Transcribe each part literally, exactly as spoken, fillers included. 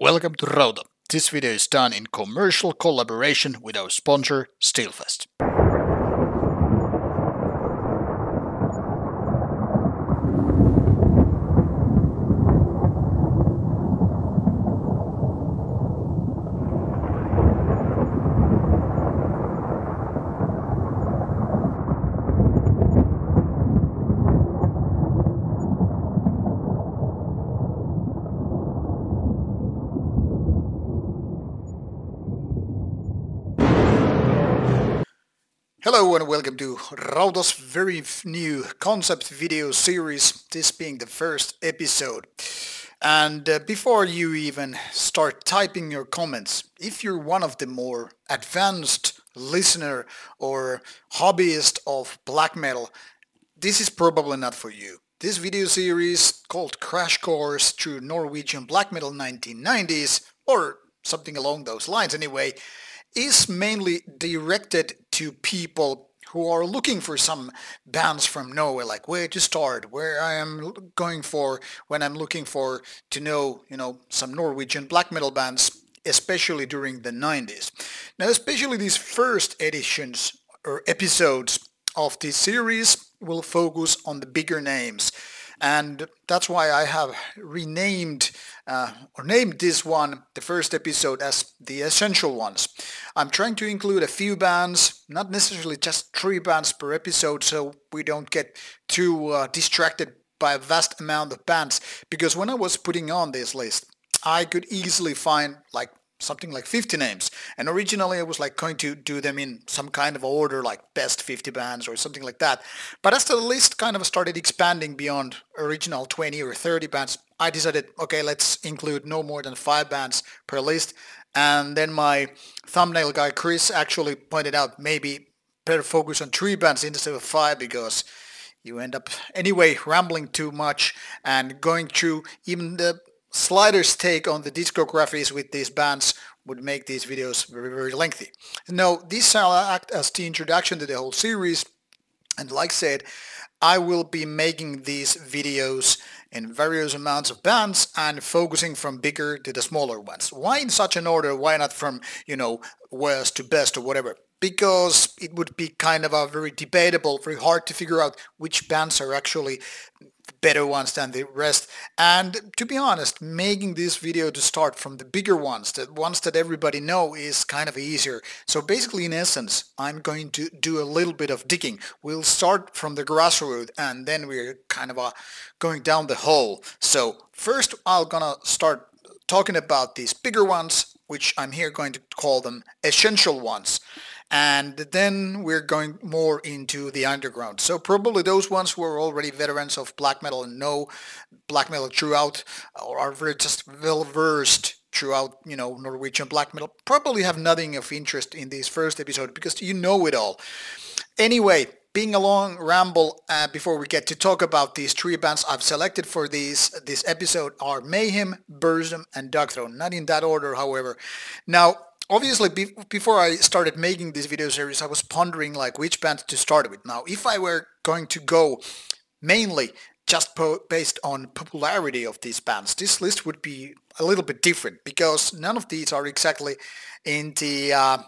Welcome to Rauta. This video is done in commercial collaboration with our sponsor, Steelfest. Hello and welcome to Rauta's very new concept video series, this being the first episode. And uh, before you even start typing your comments, if you're one of the more advanced listener or hobbyist of black metal, this is probably not for you. This video series, called Crash Course Through Norwegian Black Metal nineteen nineties, or something along those lines anyway, is mainly directed to people who are looking for some bands from nowhere, like where to start, where I am going for when I'm looking for to know, you know, some Norwegian black metal bands, especially during the nineties. Now, especially these first editions or episodes of this series will focus on the bigger names. And that's why I have renamed uh, or named this one, the first episode, as the essential ones. I'm trying to include a few bands, not necessarily just three bands per episode, so we don't get too uh, distracted by a vast amount of bands. Because when I was putting on this list, I could easily find like something like fifty names, and originally I was like going to do them in some kind of order, like best fifty bands or something like that. But as the list kind of started expanding beyond original twenty or thirty bands, I decided, okay, let's include no more than five bands per list. And then my thumbnail guy Chris actually pointed out maybe better focus on three bands instead of five, because you end up anyway rambling too much and going through even the Slider's take on the discographies with these bands would make these videos very, very lengthy. Now, this shall act as the introduction to the whole series, and like I said, I will be making these videos in various amounts of bands and focusing from bigger to the smaller ones. Why in such an order? Why not from, you know, worst to best or whatever? Because it would be kind of a very debatable, very hard to figure out which bands are actually better ones than the rest. And to be honest, making this video to start from the bigger ones, the ones that everybody know, is kind of easier. So basically, in essence, I'm going to do a little bit of digging. We'll start from the grassroots and then we're kind of uh, going down the hole. So first I'm gonna start talking about these bigger ones, which I'm here going to call them essential ones. And then we're going more into the underground. So probably those ones who are already veterans of black metal and know black metal throughout, or are very just well versed throughout, you know, Norwegian black metal, probably have nothing of interest in this first episode, because you know it all. Anyway, being a long ramble, uh, before we get to talk about these three bands I've selected for these this episode are Mayhem, Burzum and Darkthrone. Not in that order, however. Now, obviously, be before I started making this video series, I was pondering like which bands to start with. Now, if I were going to go mainly just po based on popularity of these bands, this list would be a little bit different, because none of these are exactly in the uh,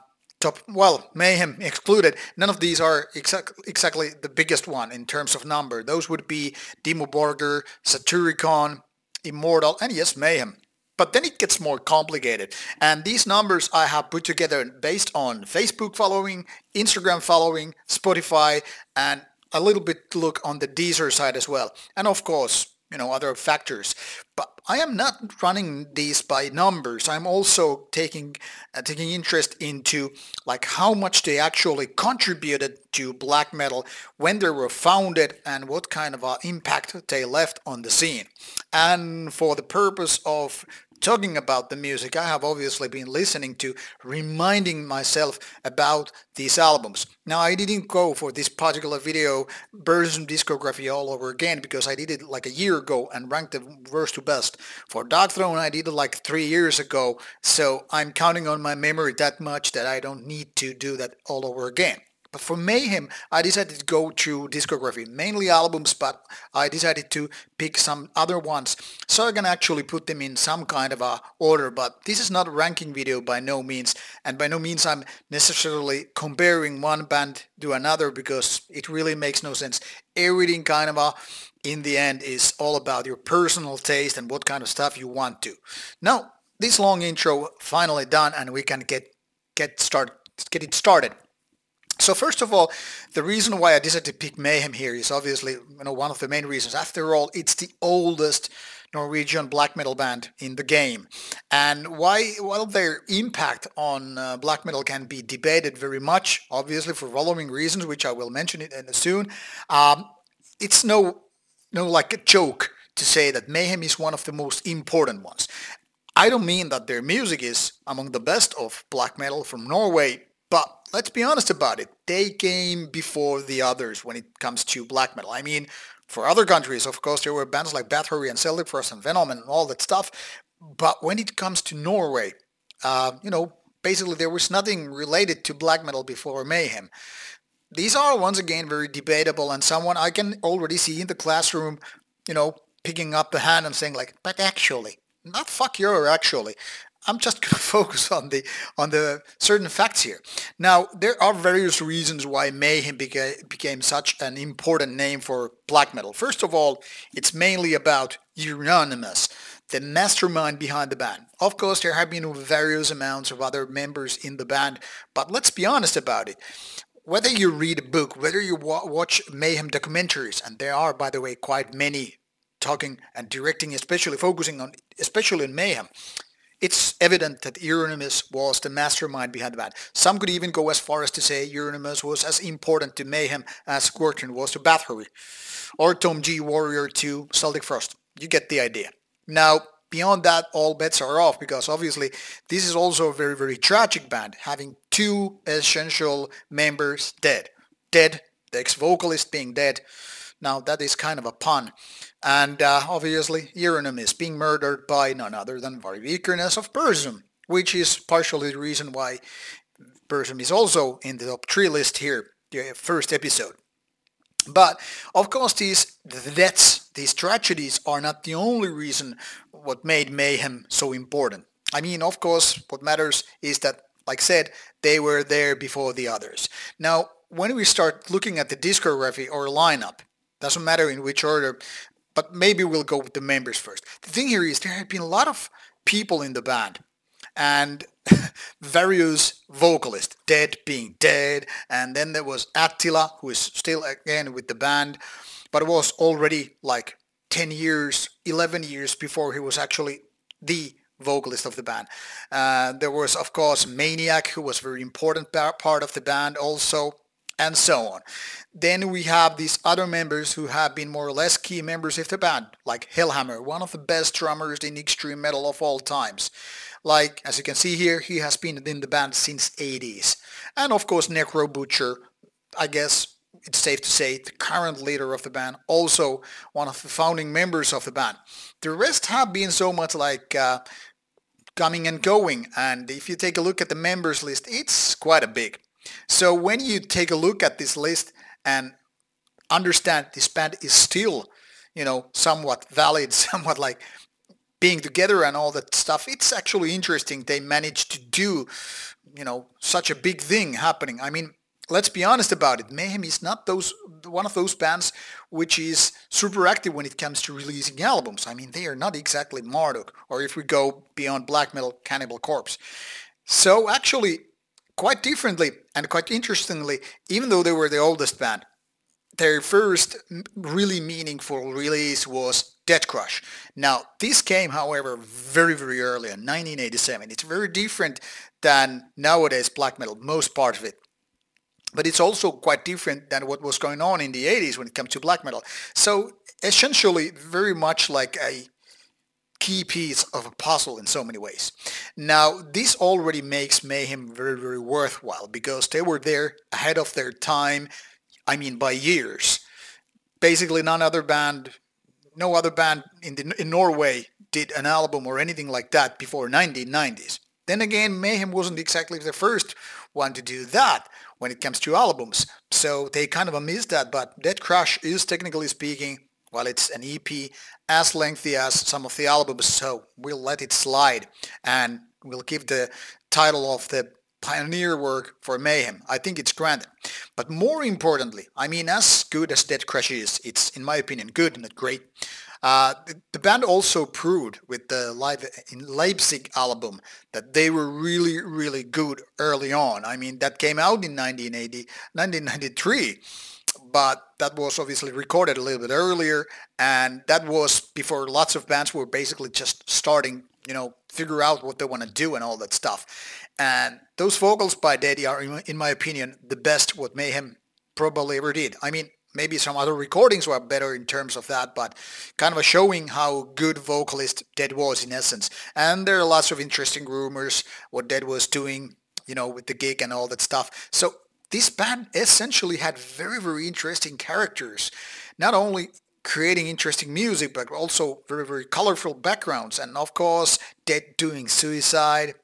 top, well, Mayhem excluded, none of these are exact exactly the biggest one in terms of number. Those would be Dimmu Borgir, Satyricon, Immortal, and yes, Mayhem. But then it gets more complicated, and these numbers I have put together based on Facebook following, Instagram following, Spotify, and a little bit look on the Deezer side as well, and of course, you know, other factors. But I am not running these by numbers. I'm also taking uh, taking interest into like how much they actually contributed to black metal when they were founded, and what kind of uh, impact they left on the scene. And for the purpose of talking about the music, I have obviously been listening to, reminding myself about these albums. Now, I didn't go for this particular video Burzum discography all over again, because I did it like a year ago and ranked the worst to best. For Darkthrone I did it like three years ago, so I'm counting on my memory that much that I don't need to do that all over again. But for Mayhem, I decided to go through discography, mainly albums, but I decided to pick some other ones, so I can actually put them in some kind of a order. But this is not a ranking video by no means, and by no means I'm necessarily comparing one band to another, because it really makes no sense. Everything kind of a, in the end, is all about your personal taste and what kind of stuff you want to. Now, this long intro finally done, and we can get get start get it started. So first of all, the reason why I decided to pick Mayhem here is obviously, you know, one of the main reasons. After all, it's the oldest Norwegian black metal band in the game, and why, well, their impact on uh, black metal can be debated very much, obviously for following reasons, which I will mention it in soon. Um, it's no no like a joke to say that Mayhem is one of the most important ones. I don't mean that their music is among the best of black metal from Norway, but let's be honest about it, they came before the others when it comes to black metal. I mean, for other countries, of course, there were bands like Bathory and Celtic Frost and Venom and all that stuff, but when it comes to Norway, uh, you know, basically there was nothing related to black metal before Mayhem. These are, once again, very debatable, and someone I can already see in the classroom, you know, picking up the hand and saying like, but actually, not fuck your actually. I'm just going to focus on the on the certain facts here. Now, there are various reasons why Mayhem beca became such an important name for black metal. First of all, it's mainly about Euronymous, the mastermind behind the band. Of course, there have been various amounts of other members in the band, but let's be honest about it. Whether you read a book, whether you wa watch Mayhem documentaries, and there are, by the way, quite many talking and directing, especially focusing on, especially in Mayhem, it's evident that Euronymous was the mastermind behind the band. Some could even go as far as to say Euronymous was as important to Mayhem as Quorthon was to Bathory, or Tom G Warrior to Celtic Frost. You get the idea. Now, beyond that, all bets are off, because obviously this is also a very, very tragic band, having two essential members dead. Dead, the ex-vocalist being dead. Now, that is kind of a pun. And uh, obviously, Euronymous being murdered by none other than Veikkaus of Burzum, which is partially the reason why Burzum is also in the top three list here, the first episode. But, of course, these deaths, these tragedies are not the only reason what made Mayhem so important. I mean, of course, what matters is that, like I said, they were there before the others. Now, when we start looking at the discography or lineup, doesn't matter in which order, but maybe we'll go with the members first. The thing here is there have been a lot of people in the band, and various vocalists, Dead being Dead, and then there was Attila, who is still again with the band, but it was already like ten years, eleven years before he was actually the vocalist of the band. Uh, there was, of course, Maniac, who was a very important part of the band also, and so on. Then we have these other members who have been more or less key members of the band, like Hellhammer, one of the best drummers in extreme metal of all times. Like, as you can see here, he has been in the band since eighties. And of course, Necro Butcher, I guess it's safe to say, the current leader of the band, also one of the founding members of the band. The rest have been so much like uh, coming and going, and if you take a look at the members list, it's quite a big. So when you take a look at this list and understand this band is still, you know, somewhat valid, somewhat like being together and all that stuff, it's actually interesting they managed to do, you know, such a big thing happening. I mean, let's be honest about it, Mayhem is not those one of those bands which is super active when it comes to releasing albums. I mean, they are not exactly Marduk, or if we go beyond black metal, Cannibal Corpse. So actually, quite differently and quite interestingly, even though they were the oldest band, their first really meaningful release was Deathcrush. Now, this came, however, very, very early in nineteen eighty-seven. It's very different than nowadays black metal, most part of it. But it's also quite different than what was going on in the eighties when it comes to black metal. So, essentially, very much like a key piece of a puzzle in so many ways. Now, this already makes Mayhem very, very worthwhile, because they were there ahead of their time, I mean by years. Basically none other band, no other band in, the, in Norway did an album or anything like that before nineteen nineties. Then again, Mayhem wasn't exactly the first one to do that when it comes to albums, so they kind of missed that, but Deathcrush is, technically speaking, well, it's an E P as lengthy as some of the albums, so we'll let it slide, and we'll give the title of the pioneer work for Mayhem. I think it's granted. But more importantly, I mean, as good as Deathcrush is, it's, in my opinion, good, not great. Uh, the, the band also proved with the Live in Leipzig album that they were really, really good early on. I mean, that came out in nineteen ninety-three, but that was obviously recorded a little bit earlier, and that was before lots of bands were basically just starting, you know, figure out what they want to do and all that stuff. And those vocals by Dead are, in my opinion, the best what Mayhem probably ever did. I mean, maybe some other recordings were better in terms of that, but kind of showing how good vocalist Dead was in essence. And there are lots of interesting rumors what Dead was doing, you know, with the gig and all that stuff. So this band essentially had very, very interesting characters, not only creating interesting music, but also very, very colorful backgrounds. And of course, Dead doing suicide,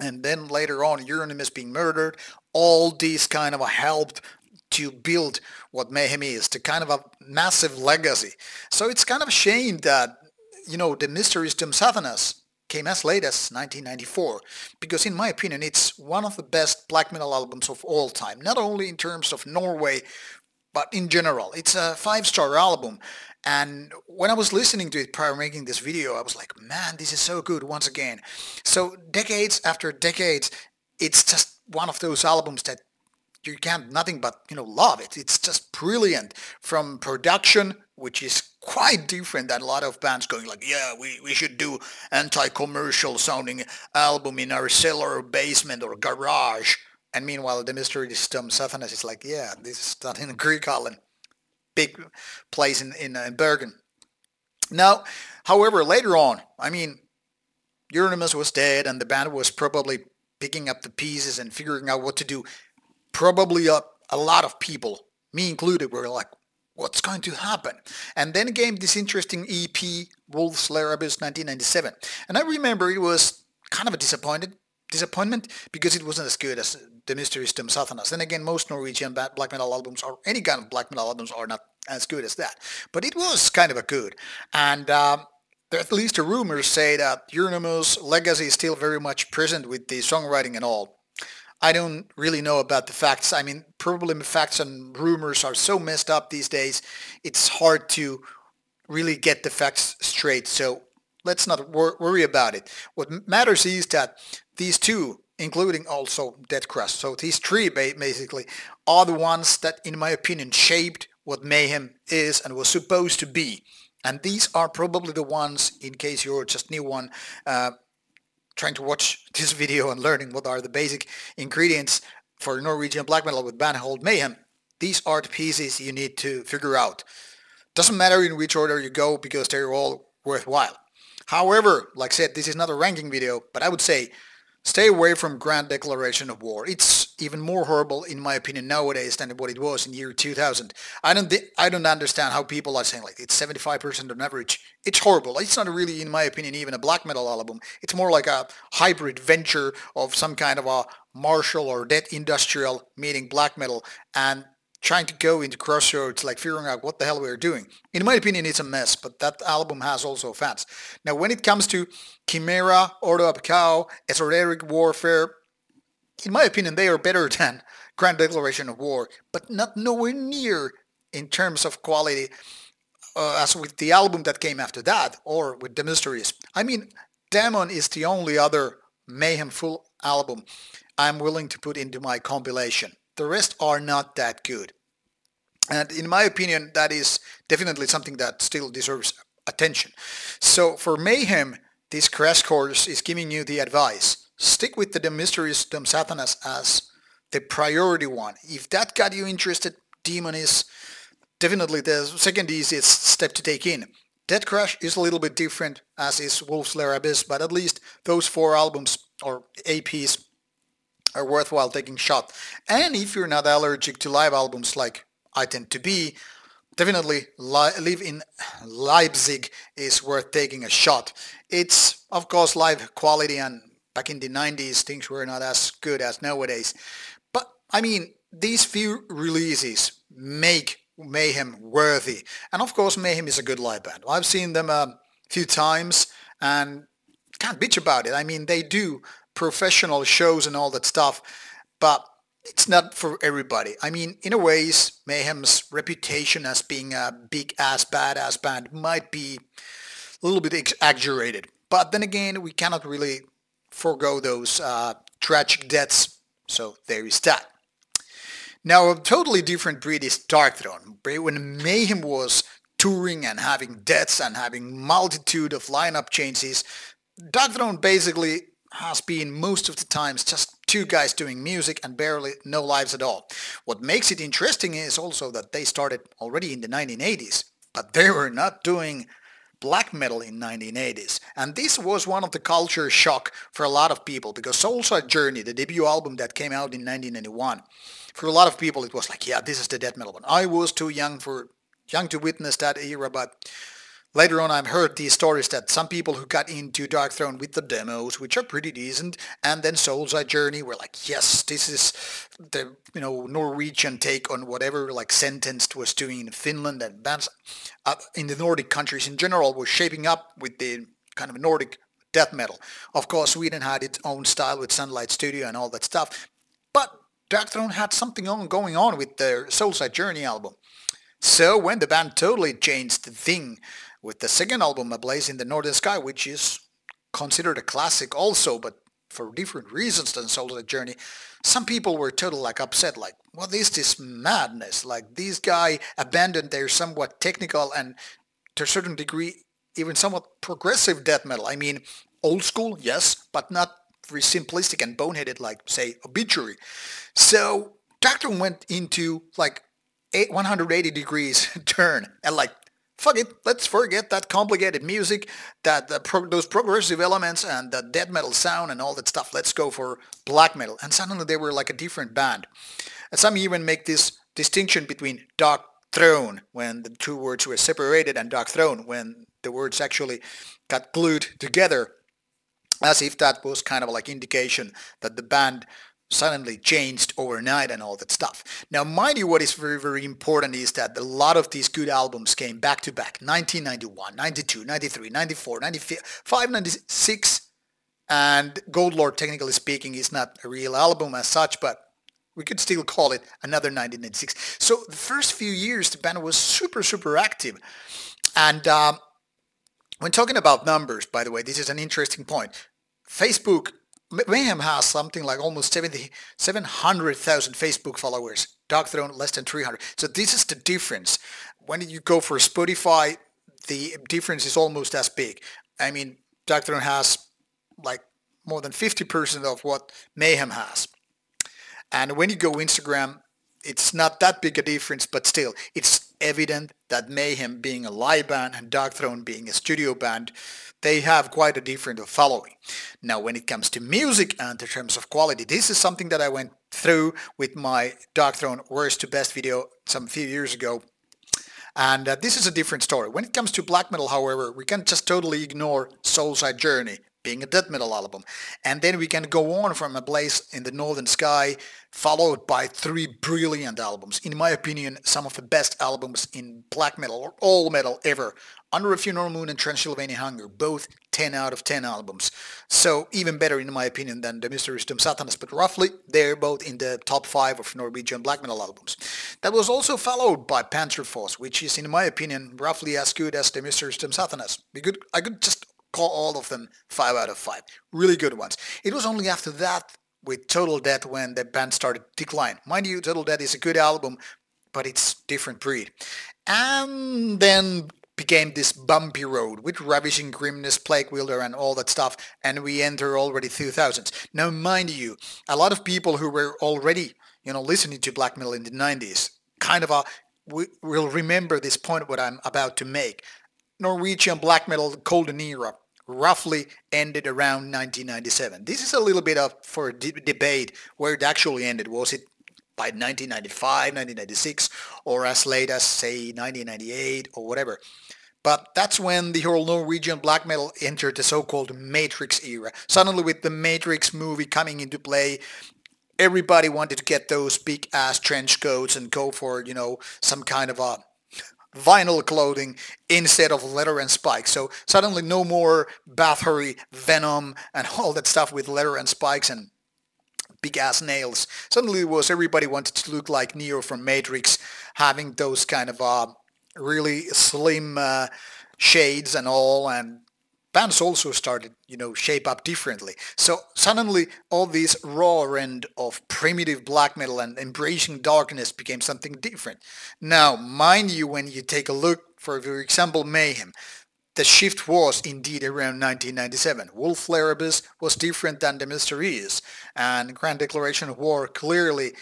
and then later on Euronymous being murdered. All these kind of helped to build what Mayhem is, to kind of a massive legacy. So it's kind of a shame that, you know, De Mysteriis Dom Sathanas came as late as nineteen ninety-four, because in my opinion it's one of the best black metal albums of all time, not only in terms of Norway, but in general. It's a five-star album, and when I was listening to it prior to making this video, I was like, man, this is so good once again. So decades after decades, it's just one of those albums that you can't nothing but, you know, love it. It's just brilliant from production, which is quite different than a lot of bands going like, yeah, we, we should do anti-commercial sounding album in our cellar or basement or garage. And meanwhile, De Mysteriis Dom Sathanas is like, yeah, this is done in Greek island, big place in, in, uh, in Bergen. Now, however, later on, I mean, Euronymous was dead and the band was probably picking up the pieces and figuring out what to do. Probably a, a lot of people, me included, were like, what's going to happen? And then came this interesting E P, Wolf's Lair Abyss nineteen ninety-seven. And I remember it was kind of a disappointed, disappointment because it wasn't as good as De Mysteriis Dom Sathanas. And again, most Norwegian black metal albums, or any kind of black metal albums, are not as good as that. But it was kind of a good. And um, at least the rumors say that Euronymous' legacy is still very much present with the songwriting and all. I don't really know about the facts. I mean, probably facts and rumors are so messed up these days, it's hard to really get the facts straight, so let's not wor worry about it. What matters is that these two, including also Deathcrush, so these three ba basically, are the ones that, in my opinion, shaped what Mayhem is and was supposed to be. And these are probably the ones, in case you're just new one, uh, trying to watch this video and learning what are the basic ingredients for Norwegian black metal with Bandhold Mayhem, these are the pieces you need to figure out. Doesn't matter in which order you go, because they're all worthwhile. However, like I said, this is not a ranking video, but I would say stay away from Grand Declaration of War. It's even more horrible, in my opinion, nowadays than what it was in year two thousand. I don't, I don't understand how people are saying like it's seventy-five percent on average. It's horrible. It's not really, in my opinion, even a black metal album. It's more like a hybrid venture of some kind of a martial or death industrial meeting black metal and trying to go into crossroads, like figuring out what the hell we're doing. In my opinion, it's a mess, but that album has also fans. Now, when it comes to Chimera, Ordo ab Kao, Esoteric Warfare, in my opinion, they are better than Grand Declaration of War, but not nowhere near in terms of quality uh, as with the album that came after that, or with De Mysteriis. I mean, Daemon is the only other Mayhem full album I'm willing to put into my compilation. The rest are not that good. And in my opinion, that is definitely something that still deserves attention. So for Mayhem, this crash course is giving you the advice. Stick with the De Mysteriis Dom Sathanas as the priority one. If that got you interested, Demon is definitely the second easiest step to take in. Deathcrush is a little bit different, as is Wolf's Lair Abyss, but at least those four albums, or A Ps, are worthwhile taking shot. And if you're not allergic to live albums like I tend to be, definitely Live in Leipzig is worth taking a shot. It's of course live quality and back in the nineties, things were not as good as nowadays. But I mean, these few releases make Mayhem worthy. And of course, Mayhem is a good live band. I've seen them a few times and can't bitch about it. I mean, they do professional shows and all that stuff, but it's not for everybody. I mean, in a ways, Mayhem's reputation as being a big-ass, badass band might be a little bit exaggerated. But then again, we cannot really forego those uh, tragic deaths, so there is that. Now, a totally different breed is Darkthrone. When Mayhem was touring and having deaths and having multitude of lineup changes, Darkthrone basically has been most of the times just two guys doing music and barely no lives at all. What makes it interesting is also that they started already in the nineteen eighties, but they were not doing black metal in nineteen eighties. And this was one of the culture shock for a lot of people, because Soulside Journey, the debut album that came out in nineteen ninety-one, for a lot of people it was like, yeah, this is the death metal one. I was too young for young to witness that era, but later on, I've heard these stories that some people who got into Darkthrone with the demos, which are pretty decent, and then Soulside Journey were like, yes, this is the, you know, Norwegian take on whatever, like, Sentenced was doing in Finland, and bands uh, in the Nordic countries in general were shaping up with the kind of Nordic death metal. Of course, Sweden had its own style with Sunlight Studio and all that stuff, but Darkthrone had something on going on with their Soulside Journey album. So when the band totally changed the thing with the second album, A Blaze in the Northern Sky, which is considered a classic also, but for different reasons than Soulside Journey, some people were totally like upset, like, what is this madness? Like, these guys abandoned their somewhat technical and, to a certain degree, even somewhat progressive death metal. I mean, old school, yes, but not very simplistic and boneheaded like, say, Obituary. So Darkthrone went into, like, a one hundred eighty degrees turn, and like, fuck it, let's forget that complicated music, that the pro those progressive elements and the death metal sound and all that stuff. Let's go for black metal. And suddenly they were like a different band. And some even make this distinction between Darkthrone, when the two words were separated, and Darkthrone, when the words actually got glued together, as if that was kind of like indication that the band suddenly changed overnight and all that stuff. Now, mind you, what is very, very important is that a lot of these good albums came back to back. nineteen ninety-one, ninety-two, ninety-three, ninety-four, ninety-five, ninety-six, and Gold Lord, technically speaking, is not a real album as such, but we could still call it another nineteen ninety-six. So the first few years, the band was super, super active. And um, when talking about numbers, by the way, this is an interesting point. Facebook, Mayhem has something like almost seven hundred thousand Facebook followers. Darkthrone less than three hundred. So this is the difference. When you go for Spotify, the difference is almost as big. I mean, Darkthrone has like more than fifty percent of what Mayhem has. And when you go Instagram, it's not that big a difference, but still, it's evident that Mayhem being a live band and Darkthrone being a studio band, they have quite a different following. Now, when it comes to music and in terms of quality, this is something that I went through with my Darkthrone worst to best video some few years ago. And uh, this is a different story. When it comes to black metal, however, we can just totally ignore Soulside Journey being a death metal album. And then we can go on from A Blaze in the Northern Sky, followed by three brilliant albums. In my opinion, some of the best albums in black metal or all metal ever. Under a Funeral Moon and Transylvanian Hunger, both ten out of ten albums. So even better, in my opinion, than De Mysteriis Dom Sathanas, but roughly they're both in the top five of Norwegian black metal albums. That was also followed by Panzerfaust, which is, in my opinion, roughly as good as De Mysteriis Dom Sathanas. We could, I could just call all of them five out of five. Really good ones. It was only after that with Total Death when the band started to decline. Mind you, Total Death is a good album, but it's different breed. And then became this bumpy road with Ravishing Grimness, Plague Wielder and all that stuff, and we enter already two thousands. Now, mind you, a lot of people who were already, you know, listening to black metal in the nineties kind of are, will remember this point what I'm about to make. Norwegian black metal golden era roughly ended around nineteen ninety-seven. This is a little bit of for a de debate where it actually ended. Was it by nineteen ninety-five, nineteen ninety-six, or as late as, say, nineteen ninety-eight or whatever? But that's when the whole Norwegian black metal entered the so-called Matrix era. Suddenly with the Matrix movie coming into play, everybody wanted to get those big-ass trench coats and go for, you know, some kind of a vinyl clothing instead of leather and spikes. So suddenly no more Bathory, Venom, and all that stuff with leather and spikes and big-ass nails. Suddenly it was everybody wanted to look like Neo from Matrix, having those kind of uh, really slim uh, shades and all, and bands also started, you know, shape up differently. So suddenly all this raw end of primitive black metal and embracing darkness became something different. Now, mind you, when you take a look, for example, Mayhem, the shift was indeed around nineteen ninety-seven. Wolf's Lair Abyss was different than De Mysteriis, and Grand Declaration of War clearly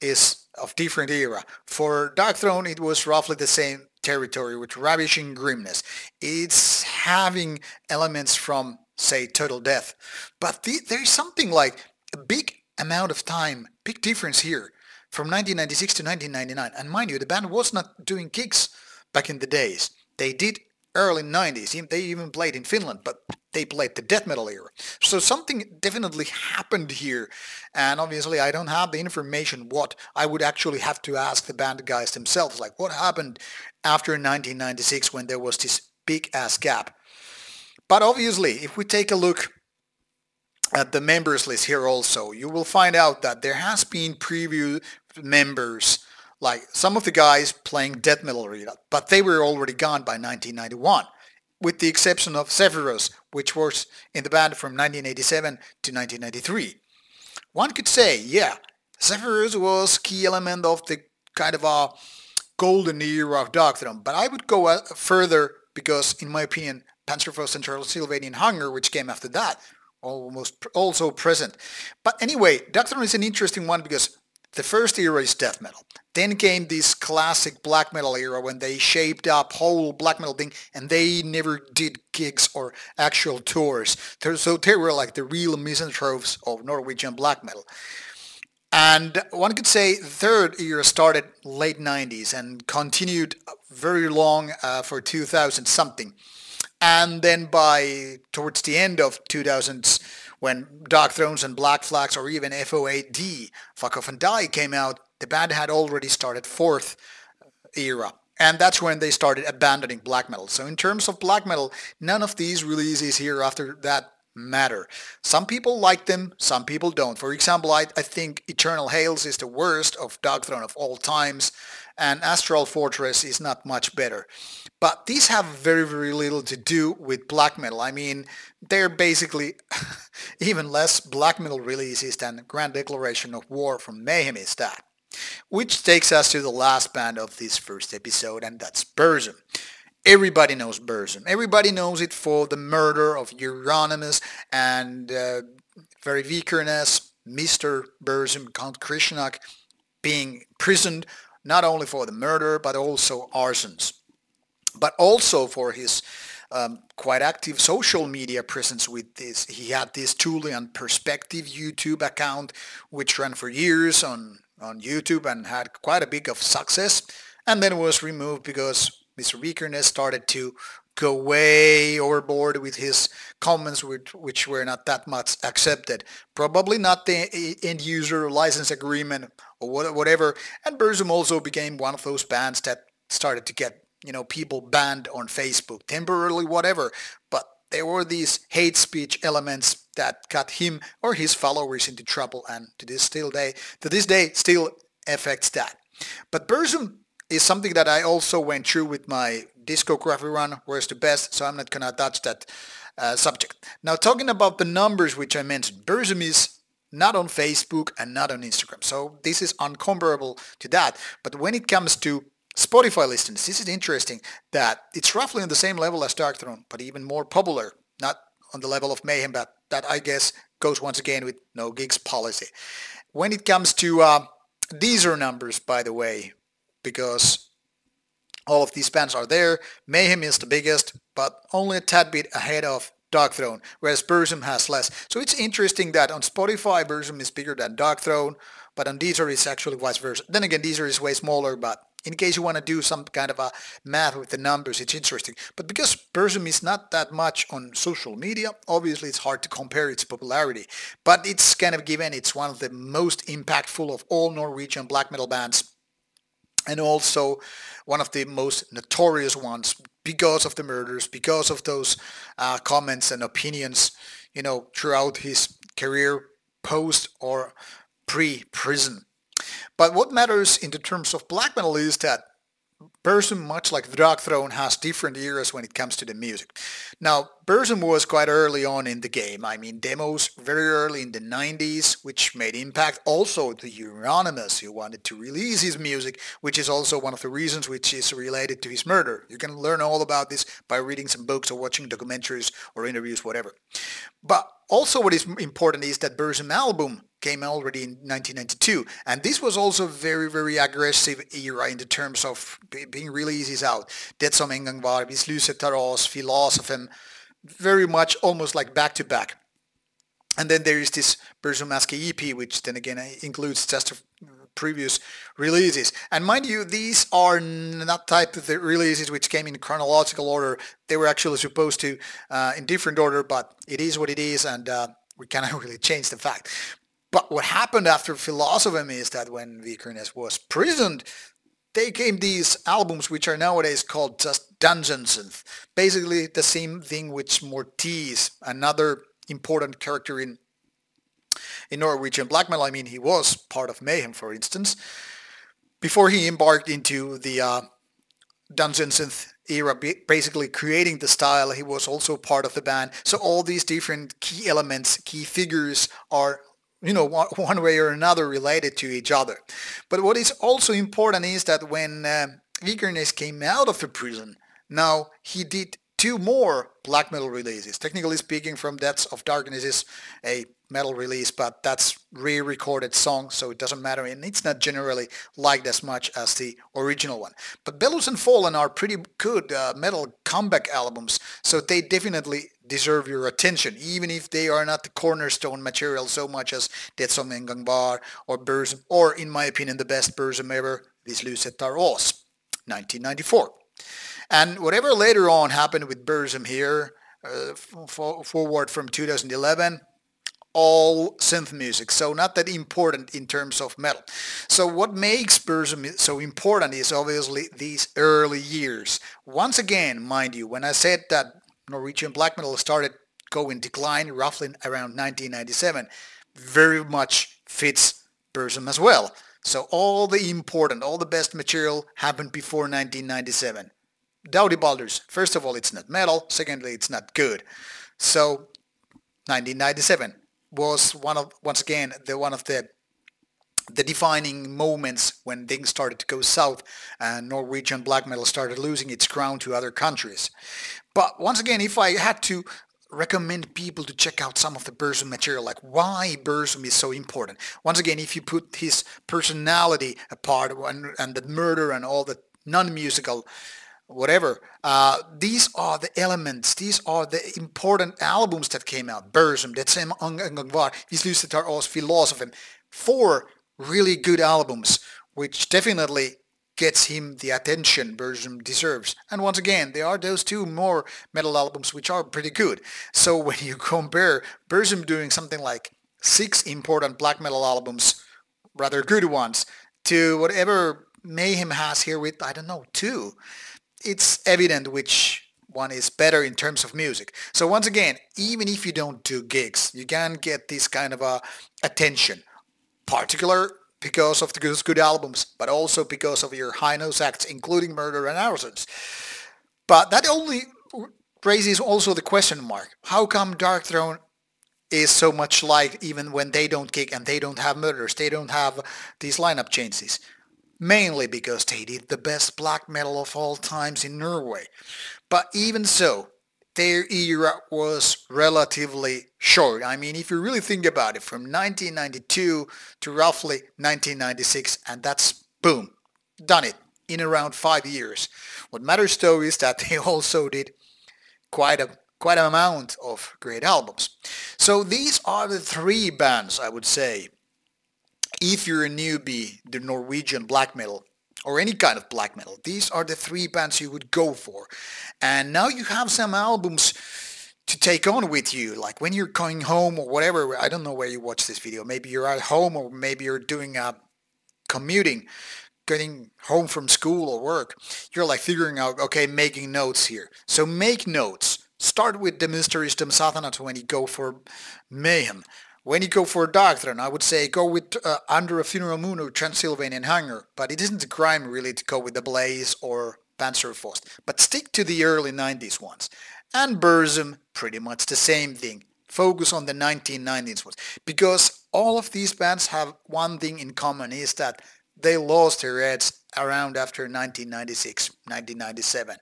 is of different era. For Darkthrone, it was roughly the same territory with Ravishing Grimness. It's having elements from, say, Total Death. But the, there is something like a big amount of time, big difference here, from nineteen ninety-six to nineteen ninety-nine. And mind you, the band was not doing gigs back in the days. They did early nineties. They even played in Finland, but they played the death metal era. So something definitely happened here. And obviously I don't have the information what. I would actually have to ask the band guys themselves, like what happened after nineteen ninety-six when there was this big ass gap. But obviously if we take a look at the members list here also, you will find out that there has been preview members, like some of the guys playing death metal arena, but they were already gone by nineteen ninety-one, with the exception of Zephyrus, which was in the band from nineteen eighty-seven to nineteen ninety-three. One could say, yeah, Zephyrus was key element of the kind of a golden era of Darkthrone, but I would go further because, in my opinion, Panzerfaust and Transylvanian Hunger, which came after that, almost also present. But anyway, Darkthrone is an interesting one because the first era is death metal. Then came this classic black metal era when they shaped up whole black metal thing, and they never did gigs or actual tours. So they were like the real misanthropes of Norwegian black metal. And one could say the third era started late nineties and continued very long uh, for two thousand something. And then by towards the end of two thousands, when Darkthrones and Black Flags or even F O A D, Fuck Off and Die, came out, the band had already started fourth era. And that's when they started abandoning black metal. So in terms of black metal, none of these releases here after that matter. Some people like them, some people don't. For example, I, I think Eternal Hails is the worst of Darkthrone of all times, and Astral Fortress is not much better. But these have very, very little to do with black metal. I mean, they're basically even less black metal releases than Grand Declaration of War from Mayhem is that. Which takes us to the last band of this first episode, and that's Burzum. Everybody knows Burzum. Everybody knows it for the murder of Euronymous and uh, Verevikernes, Mister Burzum, Count Krishnak, being imprisoned not only for the murder but also arsons, but also for his Um, quite active social media presence with this. He had this Thulean Perspective YouTube account which ran for years on, on YouTube and had quite a big of success, and then was removed because Mister Verevikernes started to go way overboard with his comments which, which were not that much accepted. Probably not the end user license agreement or whatever, and Burzum also became one of those bands that started to get, you know, people banned on Facebook, temporarily, whatever. But there were these hate speech elements that got him or his followers into trouble, and to this still day, to this day still affects that. But Burzum is something that I also went through with my discography run, Where's the Best, so I'm not gonna touch that uh, subject. Now, talking about the numbers which I mentioned, Burzum is not on Facebook and not on Instagram, so this is uncomparable to that. But when it comes to Spotify listens, this is interesting that it's roughly on the same level as Darkthrone, but even more popular, not on the level of Mayhem, but that I guess goes once again with no gigs policy. When it comes to uh, Deezer numbers, by the way, because all of these bands are there, Mayhem is the biggest, but only a tad bit ahead of Darkthrone, whereas Burzum has less. So it's interesting that on Spotify, Burzum is bigger than Darkthrone, but on Deezer it's actually vice versa. Then again, Deezer is way smaller, but in case you want to do some kind of a math with the numbers, it's interesting. But because Burzum is not that much on social media, obviously it's hard to compare its popularity. But it's kind of given it's one of the most impactful of all Norwegian black metal bands, and also one of the most notorious ones because of the murders, because of those uh, comments and opinions, you know, throughout his career, post or pre-prison. But what matters in the terms of black metal is that Burzum, much like Darkthrone, has different eras when it comes to the music. Now, Burzum was quite early on in the game. I mean, demos very early in the nineties, which made impact. Also, the Euronymous, who wanted to release his music, which is also one of the reasons which is related to his murder. You can learn all about this by reading some books or watching documentaries or interviews, whatever. But also what is important is that Burzum album came already in nineteen ninety-two, and this was also very very aggressive era in the terms of being releases out. Det Som Engang Var, Hvis Lyset Tar Oss, Filosofem, very much almost like back to back. And then there is this Burzum E P, which then again includes just previous releases. And mind you, these are not type of the releases which came in chronological order. They were actually supposed to uh, in different order, but it is what it is, and uh, we cannot really change the fact. But what happened after Filosofem is that when Vikernes was imprisoned, they came these albums which are nowadays called just Dungeons, and basically the same thing which Mortis, another important character in in Norwegian black metal, I mean he was part of Mayhem for instance, before he embarked into the uh, Dungeons and era, basically creating the style. He was also part of the band, so all these different key elements, key figures are, you know, one way or another related to each other. But what is also important is that when uh, Vikernes came out of the prison, now he did two more black metal releases. Technically speaking, From Depths of Darkness is a metal release, but that's re-recorded song, so it doesn't matter, and it's not generally liked as much as the original one. But Bellows and Fallen are pretty good uh, metal comeback albums, so they definitely deserve your attention, even if they are not the cornerstone material so much as Det Som Engang Var or Burzum, or in my opinion the best Burzum ever, Hvis Lyset Tar Oss, nineteen ninety-four. And whatever later on happened with Burzum here, uh, forward from two thousand eleven, all synth music, so not that important in terms of metal. So what makes Burzum so important is obviously these early years. Once again, mind you, when I said that Norwegian black metal started going decline roughly around nineteen ninety-seven, very much fits Burzum as well. So all the important, all the best material happened before nineteen ninety-seven. Dowdy Balders, first of all, it's not metal, secondly, it's not good. So nineteen ninety-seven was one of, once again, the one of the the defining moments when things started to go south and Norwegian black metal started losing its ground to other countries. But once again, if I had to recommend people to check out some of the Burzum material, like why Burzum is so important, once again, if you put his personality apart and, and the murder and all the non-musical whatever, uh, these are the elements, these are the important albums that came out. Burzum, Det Som Engang Var, Hvis Lyset Tar Oss, Filosofem, four really good albums, which definitely gets him the attention Burzum deserves. And once again, there are those two more metal albums which are pretty good. So when you compare Burzum doing something like six important black metal albums, rather good ones, to whatever Mayhem has here with, I don't know, two, it's evident which one is better in terms of music. So once again, even if you don't do gigs, you can get this kind of uh, attention, particular because of the good albums, but also because of your high nose acts, including Murder and Arsons. But that only raises also the question mark, how come Darkthrone is so much liked even when they don't gig and they don't have murders, they don't have these lineup changes? Mainly because they did the best black metal of all times in Norway. But even so, their era was relatively short. I mean, if you really think about it, from nineteen ninety-two to roughly nineteen ninety-six, and that's boom, done it in around five years. What matters though is that they also did quite a quite an amount of great albums. So these are the three bands I would say, if you're a newbie to Norwegian black metal, or any kind of black metal. These are the three bands you would go for. And now you have some albums to take on with you, like when you're going home or whatever. I don't know where you watch this video. Maybe you're at home, or maybe you're doing a commuting, getting home from school or work. You're like figuring out, okay, making notes here. So make notes. Start with De Mysteriis Dom Sathanas when you go for Mayhem. When you go for Darkthrone, I would say go with uh, Under a Funeral Moon or Transylvanian Hunger, but it isn't a crime really to go with A Blaze or Panzerfaust, but stick to the early nineties ones. And Burzum, pretty much the same thing. Focus on the nineteen nineties ones, because all of these bands have one thing in common, is that they lost their heads around after nineteen ninety-six, nineteen ninety-seven.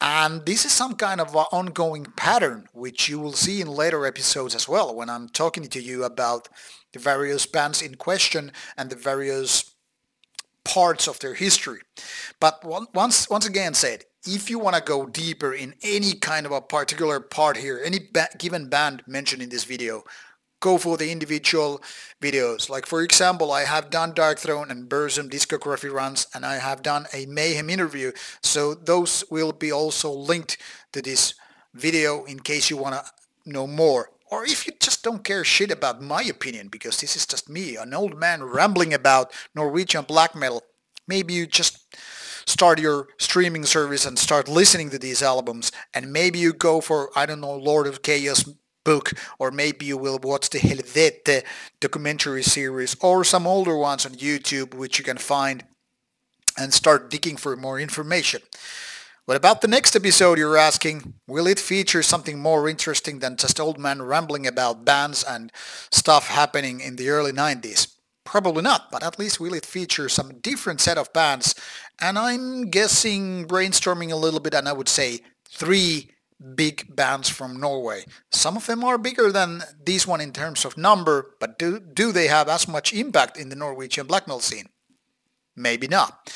And this is some kind of an ongoing pattern, which you will see in later episodes as well, when I'm talking to you about the various bands in question and the various parts of their history. But once, once again said, if you want to go deeper in any kind of a particular part here, any ba given band mentioned in this video, go for the individual videos. Like for example, I have done Darkthrone and Burzum discography runs, and I have done a Mayhem interview, so those will be also linked to this video in case you want to know more. Or if you just don't care shit about my opinion, because this is just me, an old man rambling about Norwegian black metal, maybe you just start your streaming service and start listening to these albums, and maybe you go for, I don't know, Lord of Chaos book, or maybe you will watch the Helvete documentary series or some older ones on YouTube which you can find, and start digging for more information. What about the next episode, you're asking? Will it feature something more interesting than just old man rambling about bands and stuff happening in the early nineties? Probably not, but at least will it feature some different set of bands, and I'm guessing, brainstorming a little bit, and I would say three big bands from Norway. Some of them are bigger than this one in terms of number, but do, do they have as much impact in the Norwegian black metal scene? Maybe not.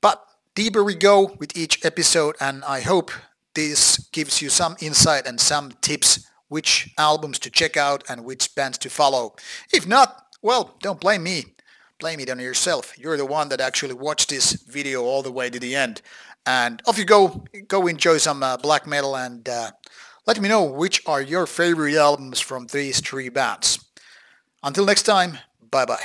But deeper we go with each episode, and I hope this gives you some insight and some tips which albums to check out and which bands to follow. If not, well, don't blame me. Blame it on yourself. You're the one that actually watched this video all the way to the end. And off you go, go enjoy some uh, black metal, and uh, let me know which are your favorite albums from these three bands. Until next time, bye bye.